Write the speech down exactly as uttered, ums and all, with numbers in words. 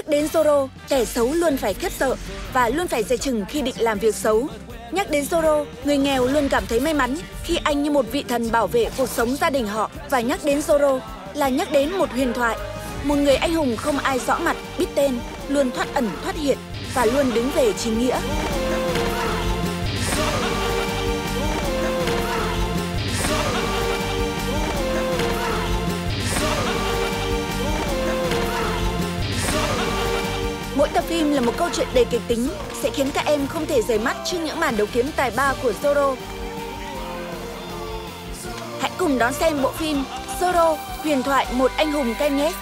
Nhắc đến Zorro, kẻ xấu luôn phải khiếp sợ và luôn phải dè chừng khi định làm việc xấu. Nhắc đến Zorro, người nghèo luôn cảm thấy may mắn khi anh như một vị thần bảo vệ cuộc sống gia đình họ. Và nhắc đến Zorro là nhắc đến một huyền thoại, một người anh hùng không ai rõ mặt, biết tên, luôn thoát ẩn thoát hiện và luôn đứng về chính nghĩa. Mỗi tập phim là một câu chuyện đầy kịch tính, sẽ khiến các em không thể rời mắt trước những màn đấu kiếm tài ba của Zorro. Hãy cùng đón xem bộ phim Zorro, huyền thoại một anh hùng cay nhé!